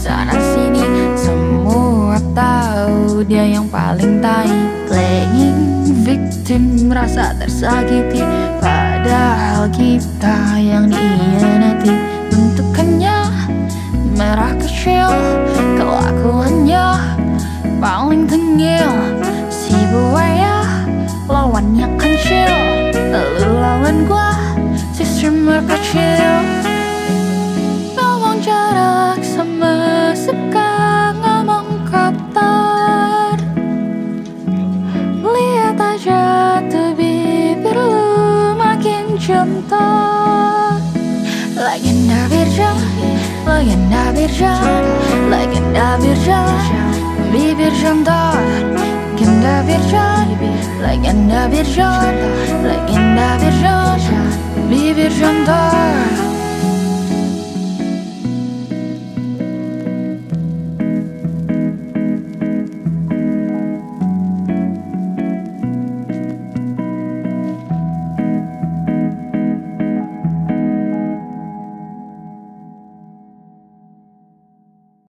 sana sini, semua tahu dia yang paling tai. Playing victim, merasa tersakiti, padahal kita yang dihianati. Bentukannya merah kecil, kelakuannya paling tengil. Si buaya lawannya kancil, lalu lawan gua sistem merkacil. Ngomong jarak sama suka ngomong kotor, lihat aja tuh bibir lu makin jontor. Legenda Birjan, legenda Birjan, legenda Birjan, bibir jontor. Legenda Birjan, legenda Birjan, legenda Birjan, bibir jontor.